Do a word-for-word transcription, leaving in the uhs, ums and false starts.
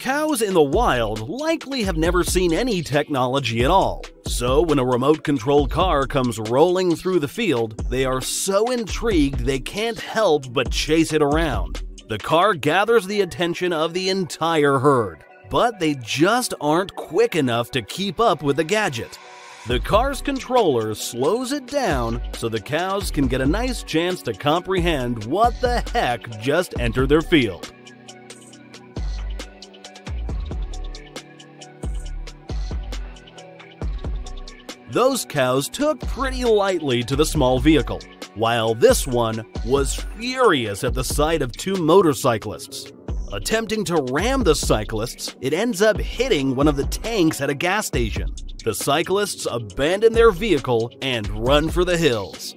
Cows in the wild likely have never seen any technology at all. So when a remote-controlled car comes rolling through the field, they are so intrigued they can't help but chase it around. The car gathers the attention of the entire herd, but they just aren't quick enough to keep up with the gadget. The car's controller slows it down so the cows can get a nice chance to comprehend what the heck just entered their field. Those cows took pretty lightly to the small vehicle, while this one was furious at the sight of two motorcyclists. Attempting to ram the cyclists, it ends up hitting one of the tanks at a gas station. The cyclists abandon their vehicle and run for the hills.